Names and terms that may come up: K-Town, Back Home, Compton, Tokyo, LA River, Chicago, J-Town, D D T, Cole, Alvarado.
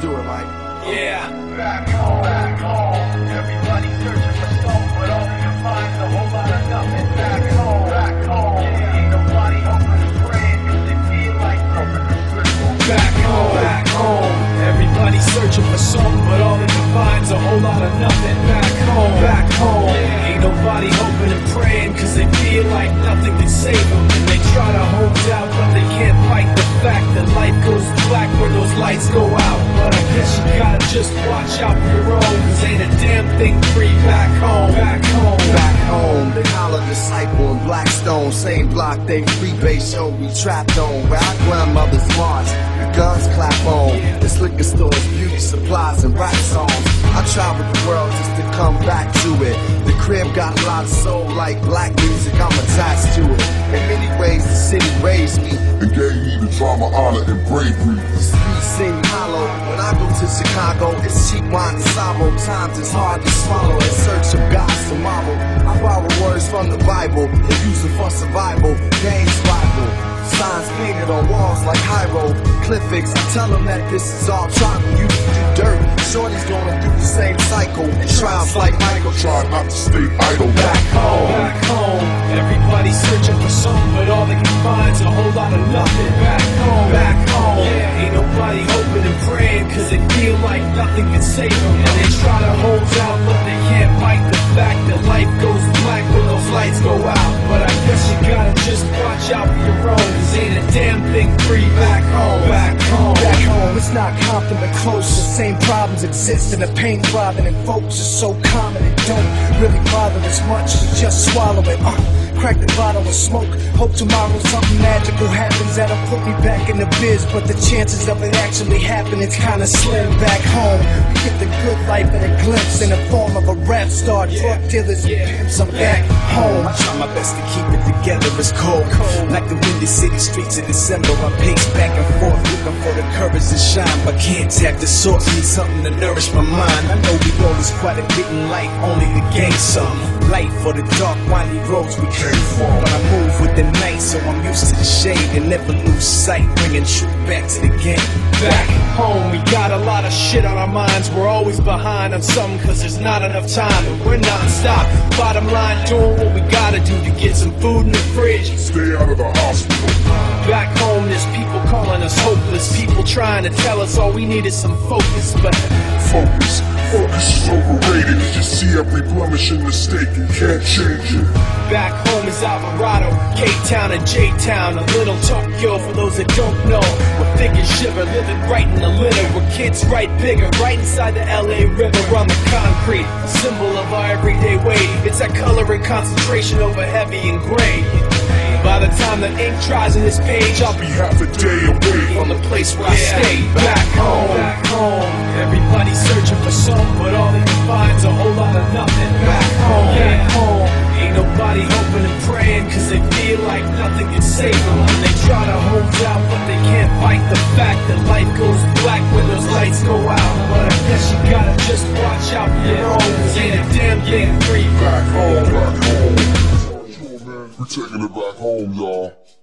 do it, Mike. Yeah. Back home, back home. Everybody searching for stuff, but only to find a whole lot of nothing. Back home, back home. Yeah. Ain't nobody open the brand, 'cause they feel like open the circle. Back home, back home. Everybody searching for something, but all they can find's a whole lot of nothing. Back home, back home. Yeah. Ain't nobody hoping and praying, 'cause they feel like nothing can save them. And they try to hold out, but they can't fight the fact that life goes black when those lights go out. But I guess you gotta just watch out for your own, 'cause ain't a damn thing free. Back home, back home, back home. They holler Disciple and Blackstone, same block they freebase show we trapped on. Where our grandmothers march, the guns clap on. It's liquor stores, beauty supplies, and rap songs. I traveled the world just to come back to it. The crib got a lot of soul, like black music, I'm attached to it. In many ways, the city raised me and gave me the trauma, honor, and bravery. The streets seem hollow. When I go to Chicago, it's cheap wine and sorrow. Times is hard to swallow in search of God's tomorrow. I borrow words from the Bible and use it for survival. Game's rival. Signs painted on walls like Hyro. Cliffix, tell them that this is all tribal. You do dirt. Shorty's going through the same cycle. And trials like Michael. Try not to stay idle. Back home, back home. Everybody's searching for something, but all they can find's a whole lot of nothing. Back home, back home. Yeah. Ain't nobody hoping and praying, 'cause they feel like nothing can save them. And they try to hold out, but they can't fight the fact that life goes black when those lights go out. But I guess you gotta just watch out for your own, 'cause ain't a damn thing free. Back home, back home, back home. It's not Compton but close. The same problems exist and the pain throbbing, and folks are so common and don't really bother as much. You just swallow it. Crack the bottle and smoke. Hope tomorrow something magical happens that'll put me back in the biz, but the chances of it actually happening is kinda slim. Back home, we get the good life in a glimpse in the form of a rap star, drug dealers and pimps. I'm back home. I try my best to keep it together. It's cold. Like the windy city streets in December. I pace back and forth looking for the courage to shine, but can't tap the source. Need something to nourish my mind. I know we all is quite a bit in life, only to gain some. Light for the dark, windy roads we came for. But I move with the night, so I'm used to the shade and never lose sight, bringing truth back to the game. Back home, we got a lot of shit on our minds. We're always behind on something, 'cause there's not enough time, and we're non-stop. Bottom line, doing what we gotta do to get some food in the fridge. Stay out of the hospital. Back home, there's people calling us hopeless, people trying to tell us all we need is some focus. But focus is overrated. You see every blemish and mistake, you can't change it. Back home is Alvarado, K-Town and J-Town, a little Tokyo for those that don't know. We're thick and shiver, living right in the litter. We're kids right bigger, right inside the LA River. On the concrete, a symbol of our everyday way. It's that color and concentration over heavy and gray. By the time the ink dries in this page, I'll be half a day away from the place where I stay. Back home, back home. Everybody's searching for something, but all they can find's a whole lot of nothing. Back home, back home. Ain't nobody hoping and praying, 'cause they feel like nothing can save them. And they try to hold out, but they can't fight the fact that life goes black when those lights go out. But I guess you gotta just watch out for your own, 'cause ain't a damn thing free. Back home, back home. We're taking it back home, y'all.